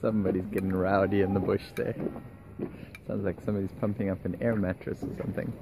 Somebody's getting rowdy in the bush there. Sounds like somebody's pumping up an air mattress or something.